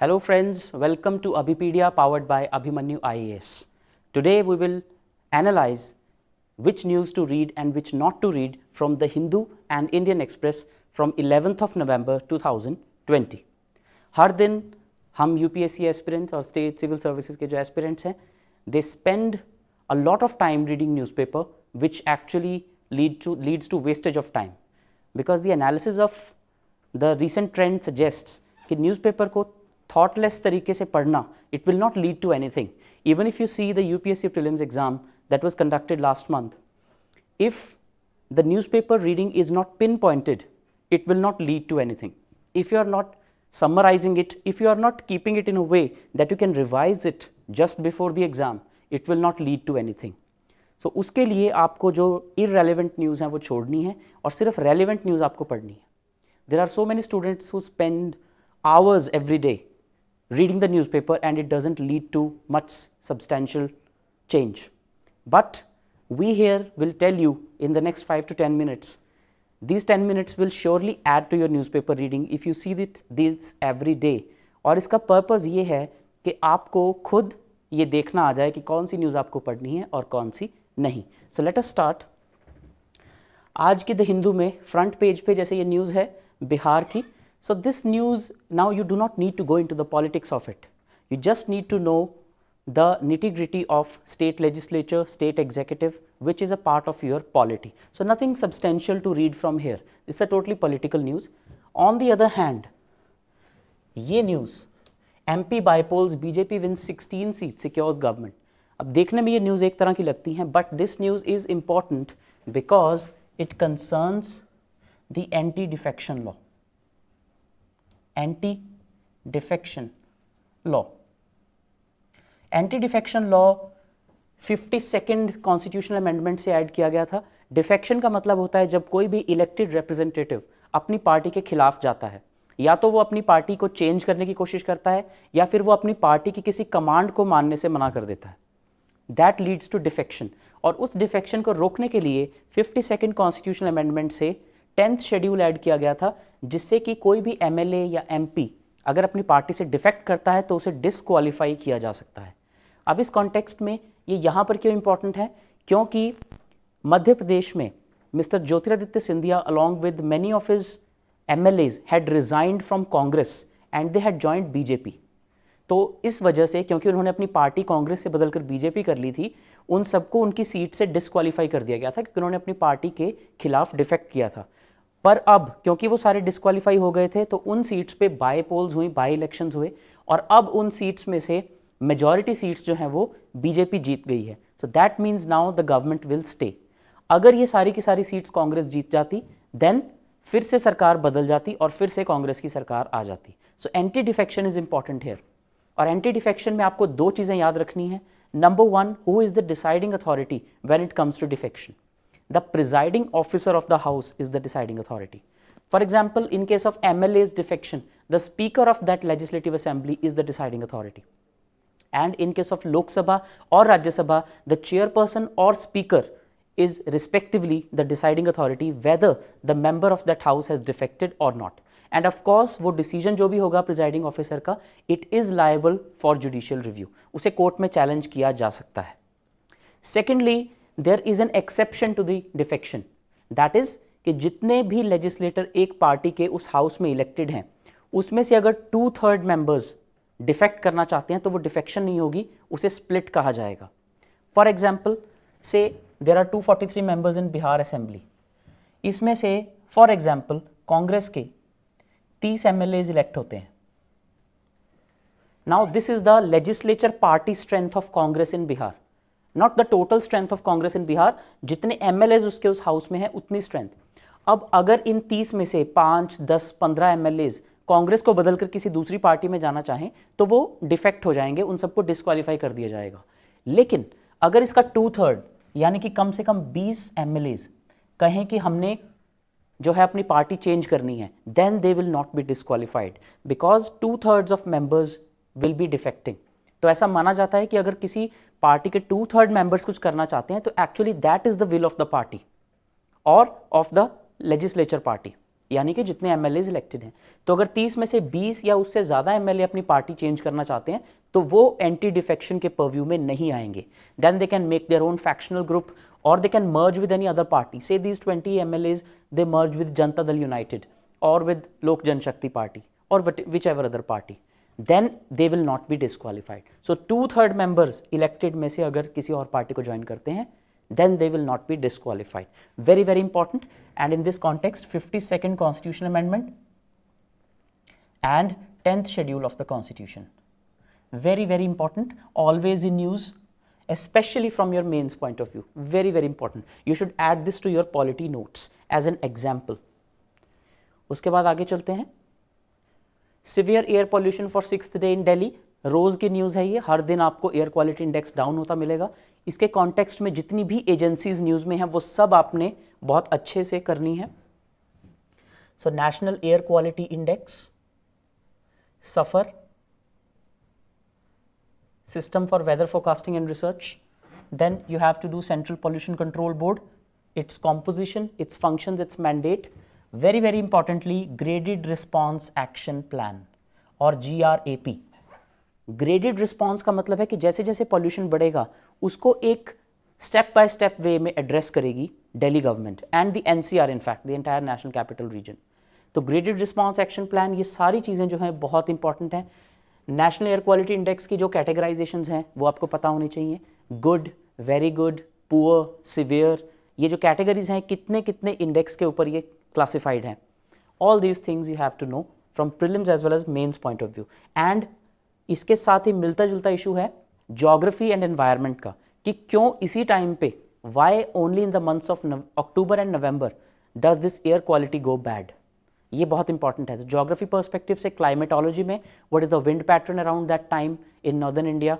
Hello friends, welcome to Abhipedia powered by Abhimanyu IAS. Today we will analyze which news to read and which not to read from The Hindu and Indian Express from 11th of November 2020. हर दिन हम UPSC aspirants और state civil services के जो aspirants हैं, they spend a lot of time reading newspaper which actually leads to wastage of time because the analysis of the recent trend suggests कि newspaper को thoughtless तरीके से पढ़ना it will not lead to anything. Even if you see the UPSC prelims exam that was conducted last month, if the newspaper reading is not pinpointed, it will not lead to anything. If you are not summarizing it, if you are not keeping it in a way that you can revise it just before the exam, it will not lead to anything. So उसके लिए आपको जो irrelevant news हैं वो छोड़नी है और सिर्फ relevant news आपको पढ़नी है. There are so many students who spend hours every day reading the newspaper and it doesn't lead to much substantial change. But we here will tell you in the next 5 to 10 minutes, these 10 minutes will surely add to your newspaper reading if you see this every day. और इसका purpose ये है कि आपको खुद ये देखना आ जाए कि कौन सी news आपको पढ़नी है और कौन सी नहीं. So let us start. आज के The Hindu में front page पे जैसे ये news है बिहार की. So this news, now you do not need to go into the politics of it. You just need to know the nitty-gritty of state legislature, state executive, which is a part of your polity. So nothing substantial to read from here. It's a totally political news. On the other hand, ये news, MP by-polls, BJP wins 16 seats, secures government. अब देखने में ये news एक तरह की लगती हैं, but this news is important because it concerns the anti-defection law. Anti-defection law. Anti-defection law 52nd constitutional amendment से ऐड किया गया था. Defection का मतलब होता है जब कोई भी elected representative अपनी पार्टी के खिलाफ जाता है, या तो वो अपनी पार्टी को change करने की कोशिश करता है या फिर वो अपनी पार्टी की किसी command को मानने से मना कर देता है. That leads to defection. और उस defection को रोकने के लिए 52nd constitutional amendment से 10th शेड्यूल ऐड किया गया था, जिससे कि कोई भी एमएलए या एमपी अगर अपनी पार्टी से डिफेक्ट करता है तो उसे डिसक्वालीफाई किया जा सकता है. अब इस कॉन्टेक्स्ट में ये यहाँ पर क्यों इम्पोर्टेंट है, क्योंकि मध्य प्रदेश में mister Jyotiraditya Scindia along with many of his MLAs had resigned from Congress and they had joined BJP. तो इस वजह से, क्योंकि उन्होंने अपनी पार्टी कांग्रेस से बदलकर बीजेपी कर ली थी, उन सबको उनकी सीट से डिसक्वालीफाई कर दिया गया था क्योंकि उन्होंने अपनी पार्टी के खिलाफ डिफेक्ट किया था. पर अब क्योंकि वो सारे डिस्क्वालीफाई हो गए थे तो उन सीट्स पे बाय पोल्स हुई, बाय इलेक्शंस हुए और अब उन सीट्स में से मेजॉरिटी सीट्स जो हैं वो बीजेपी जीत गई है. So that means now the government will stay. अगर ये सारी की सारी सीट्स कांग्रेस जीत जाती देन फिर से सरकार बदल जाती और फिर से कांग्रेस की सरकार आ जाती. So anti defection is important here. और एंटी डिफेक्शन में आपको दो चीज़ें याद रखनी है. Number one, who is the deciding authority when it comes to defection. The presiding officer of the house is the deciding authority. For example, in case of MLA's defection, the speaker of that legislative assembly is the deciding authority. And in case of Lok Sabha or Rajya Sabha, the chairperson or speaker is respectively the deciding authority whether the member of that house has defected or not. And of course, वो decision जो भी होगा presiding officer का, it is liable for judicial review. उसे court में challenge किया जा सकता है. Secondly, there is an exception to the defection. That is कि जितने भी legislator एक party के उस house में elected हैं, उसमें से अगर 2/3 members defect करना चाहते हैं तो वो defection नहीं होगी, उसे split कहा जाएगा. For example, say there are 243 members in Bihar Assembly. इसमें से for example Congress के 30 MLAs elect होते हैं. Now this is the legislature party strength of Congress in Bihar. Not the total strength of Congress in Bihar, जितने MLAs उसके उस house में हैं उतनी strength. अब अगर इन 30 में से 5, 10, 15 MLAs कांग्रेस को बदलकर किसी दूसरी पार्टी में जाना चाहें तो वो डिफेक्ट हो जाएंगे, उन सबको डिस्क्वालीफाई कर दिया जाएगा. लेकिन अगर इसका 2/3 यानी कि कम से कम 20 MLAs कहें कि हमने जो है अपनी पार्टी चेंज करनी है, then they will not be disqualified because 2/3 of members will be defecting. तो ऐसा माना जाता है कि अगर किसी पार्टी के 2/3 मेंबर्स कुछ करना चाहते हैं तो actually that is the will of the party और ऑफ द लेजिस्लेचर पार्टी. यानी कि जितने एमएलएज इलेक्टेड हैं। तो अगर 30 में से 20 या उससे ज़्यादा एमएलए अपनी पार्टी चेंज करना चाहते हैं तो वो एंटी डिफेक्शन के परव्यू में नहीं आएंगे। Then they can make their own factional group और they can merge with any other party. Say these 20 MLAs they merge with Janata Dal United और विद लोक जनशक्ति पार्टी और whichever other party, then they will not be disqualified. So 2/3 members elected में से अगर किसी और party को join करते हैं then they will not be disqualified. Very, very important. And in this context, 52nd Constitution Amendment and 10th Schedule of the Constitution. Very, very important. Always in use, especially from your mains point of view. Very, very important. You should add this to your polity notes as an example. उसके बाद आगे चलते हैं। Severe air pollution for 6th day in Delhi. रोज़ की news है ये, हर दिन आपको एयर क्वालिटी इंडेक्स डाउन होता मिलेगा। इसके कॉन्टेक्स्ट में जितनी भी एजेंसीज न्यूज़ में हैं वो सब आपने बहुत अच्छे से करनी है। So national air quality index, SAFAR, system for weather forecasting and research, then you have to do central pollution control board, its composition, its functions, its mandate, very very importantly graded response action plan और GRAP। Graded response का मतलब है कि जैसे जैसे pollution बढ़ेगा उसको एक स्टेप बाय स्टेप वे में एड्रेस करेगी Delhi government and the NCR, in fact the entire national capital region. तो ग्रेडेड रिस्पॉन्स एक्शन प्लान, ये सारी चीज़ें जो हैं बहुत इंपॉर्टेंट हैं। नेशनल एयर क्वालिटी इंडेक्स की जो कैटेगराइजेशंस हैं वो आपको पता होनी चाहिए। Good, very good, poor, severe, ये जो कैटेगरीज हैं कितने कितने इंडेक्स के ऊपर ये क्लासीफाइड हैं। All these things you have to know from prelims as well as mains point of view. And इसके साथ ही मिलता जुलता इशू है ज्योग्राफी एंड एनवायरनमेंट का, कि क्यों इसी टाइम पे, why only in the months of October and November does this air quality go bad. ये बहुत इंपॉर्टेंट है। तो ज्योग्राफी पर्सपेक्टिव से क्लाइमेटोलॉजी में what is the wind pattern around that time in northern India.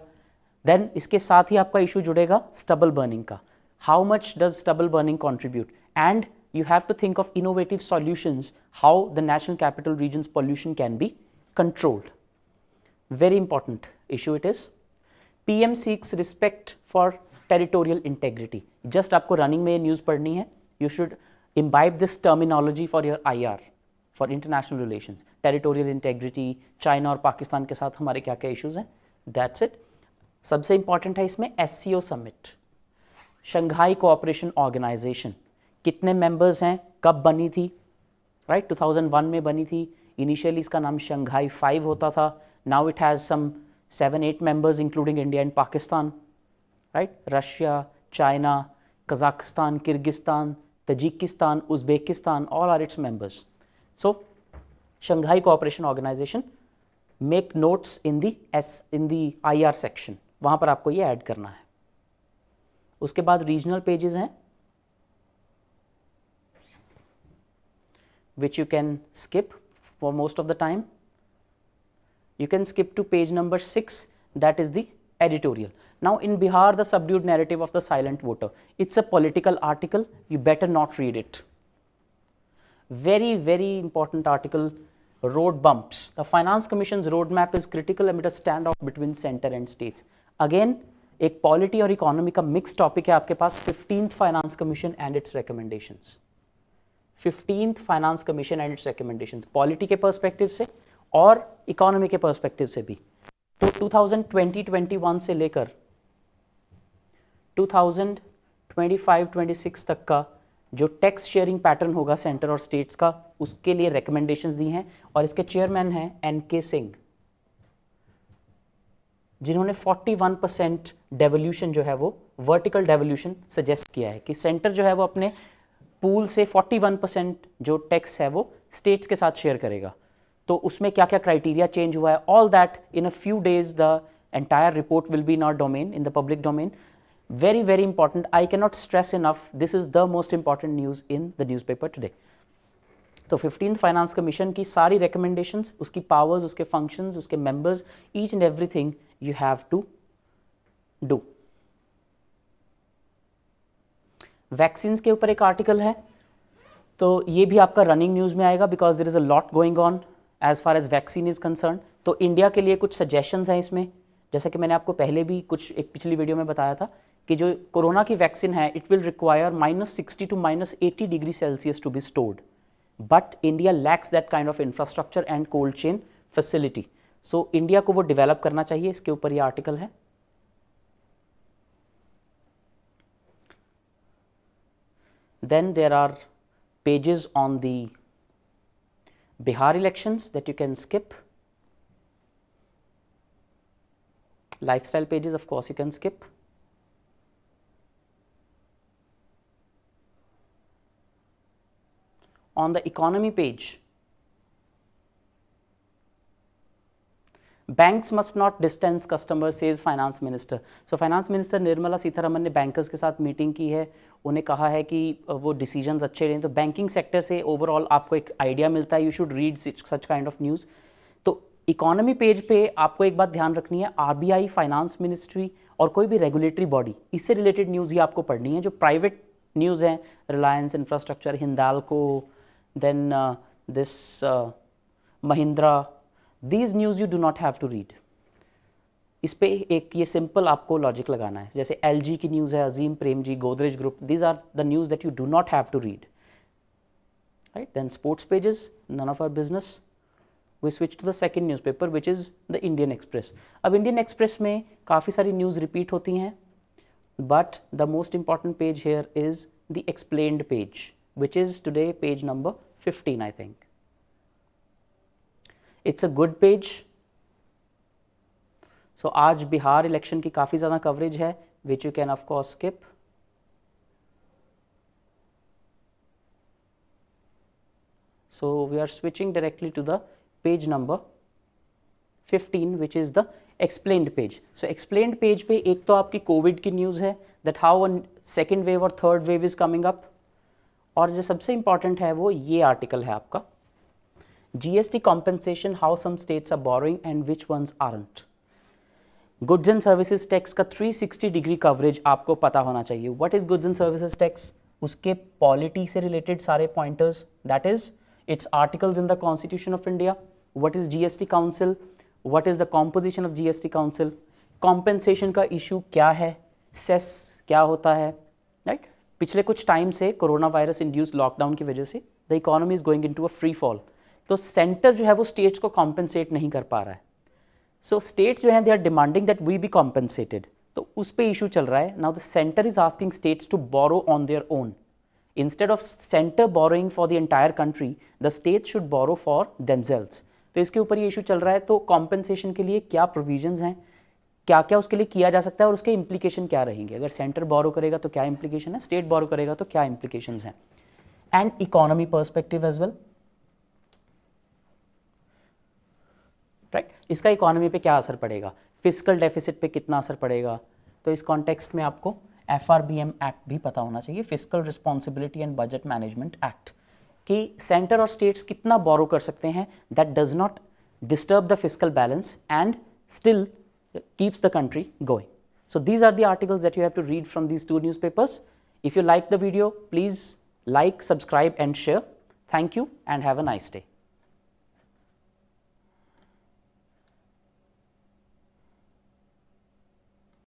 Then इसके साथ ही आपका इशू जुड़ेगा स्टबल बर्निंग का, how much does stubble burning contribute, and you have to think of innovative solutions how the national capital region's pollution can be controlled. Very important issue it is. PM seeks respect for territorial integrity. Just आपको running में news पढ़नी है. You should imbibe this terminology for your IR, for international relations, territorial integrity, China और पाकिस्तान के साथ हमारे क्या क्या issues हैं. That's it. सबसे important है इसमें SCO summit, Shanghai cooperation organisation, कितने members हैं, कब बनी थी, right? 2001 में बनी थी। Initially इसका नाम शंघाई 5 होता था। Now it has some 7-8 members including India and Pakistan, right? Russia, China, Kazakhstan, Kyrgyzstan, Tajikistan, Uzbekistan, all are its members. So, Shanghai Cooperation Organization, make notes in the IR section. वहाँ पर आपको ये add करना है। उसके बाद regional pages हैं, which you can skip for most of the time. You can skip to page number 6, that is the editorial. Now in Bihar, the subdued narrative of the silent voter. It's a political article, you better not read it. Very, very important article, road bumps. The Finance Commission's roadmap is critical amid a standoff between center and states. Again, एक polity और economy का mixed topic है आपके पास, 15th Finance Commission and its recommendations. 15th Finance Commission and its recommendations. Polity के perspective से और economy के perspective से भी। तो 2020-21 से लेकर 2025-26 तक का जो टैक्स शेयरिंग पैटर्न होगा सेंटर और स्टेट्स का, उसके लिए रिकमेंडेशंस दी हैं। और इसके चेयरमैन हैं NK सिंह, जिन्होंने 41% डेवोल्यूशन जो है वो वर्टिकल डेवोल्यूशन सजेस्ट किया है, कि सेंटर जो है वो अपने पूल से 41% जो टैक्स है वो स्टेट्स के साथ शेयर करेगा। तो उसमें क्या क्या क्राइटेरिया चेंज हुआ है, all that in a few days the entire report will be in our domain, in the public domain. Very very important, I can not stress enough, this is the most important news in the newspaper today. तो 15th finance commission की सारी recommendations, उसकी powers, उसके functions, उसके members, each and everything you have to do. Vaccines के ऊपर एक article है, तो ये भी आपका रनिंग न्यूज में आएगा because there is a lot going on as far as vaccine is concern. तो इंडिया के लिए कुछ सजेशंस हैं इसमें, जैसा कि मैंने आपको पहले भी कुछ एक पिछली वीडियो में बताया था कि जो कोरोना की वैक्सीन है, it will require -60 to -80 degree Celsius to be stored. but India lacks that kind of infrastructure and cold chain facility. So India को वो develop करना चाहिए, इसके ऊपर ये article है. Then there are pages on the Bihar elections that you can skip. Lifestyle pages, of course, you can skip. On the economy page, banks must not distance customers, says finance minister. So finance minister Nirmala Sitharaman ने bankers के साथ meeting की है, उन्हें कहा है कि वो decisions अच्छे लें. तो banking sector से overall आपको एक idea मिलता है, you should read such kind of news. तो economy page पे आपको एक बात ध्यान रखनी है, RBI, finance ministry और कोई भी regulatory body, इससे related news ही आपको पढ़नी है. जो private news हैं, Reliance, Infrastructure, Hindalco, then this Mahindra, these news you do not have to read. इस पे एक ये simple आपको logic लगाना है. जैसे LG की news है, Azim Premji, Godrej group, these are the news that you do not have to read. Right? Then sports pages, none of our business. We switch to the second newspaper, which is the Indian Express. अब Indian Express में काफ़ी सारी news repeat होती हैं, but the most important page here is the explained page, which is today page number 15, I think. It's a good page. So, आज Bihar election की काफ़ी ज़्यादा coverage है, which you can of course skip. So, we are switching directly to the page number 15, which is the explained page. So, explained page पे एक तो आपकी COVID की news है, that how a second wave or third wave is coming up. और जो सबसे important है वो ये आर्टिकल है आपका, GST compensation, how some states are borrowing and which ones aren't. Goods and services tax का 360 डिग्री कवरेज आपको पता होना चाहिए. What is goods and services tax, उसके पॉलिटी से रिलेटेड सारे pointers, that is its articles in the constitution of India. What is GST council, what is the composition of GST council, compensation का issue क्या है, cess क्या होता है. Right, पिछले कुछ टाइम से कोरोना वायरस इंड्यूस लॉकडाउन की वजह से the economy is going into a free fall. तो सेंटर जो है वो स्टेट्स को कॉम्पेंसेट नहीं कर पा रहा है. सो स्टेट्स जो हैं, they are demanding that we be compensated. तो उस पे इशू चल रहा है. Now the centre is asking states to borrow on their own. Instead of centre borrowing for the entire country, the states should borrow for themselves. तो इसके ऊपर ये इशू चल रहा है. तो कॉम्पेंसेशन के लिए क्या प्रोविजंस हैं, क्या क्या उसके लिए किया जा सकता है और उसके इम्प्लीकेशन क्या रहेंगे. अगर सेंटर बोरो करेगा तो क्या इम्प्लीकेशन है, स्टेट बोरो करेगा तो क्या इम्प्लीकेशंस हैं. And economy perspective as well. Right, इसका इकोनॉमी पे क्या असर पड़ेगा, फिस्कल डेफिसिट पे कितना असर पड़ेगा. तो इस कॉन्टेक्स्ट में आपको एफआरबीएम एक्ट भी पता होना चाहिए, fiscal responsibility and budget management act, कि सेंटर और स्टेट्स कितना बोरो कर सकते हैं that does not disturb the fiscal balance and still keeps the country going. So these are the articles that you have to read from these two newspapers. If you like the video, please like, subscribe and share. Thank you and have a nice day.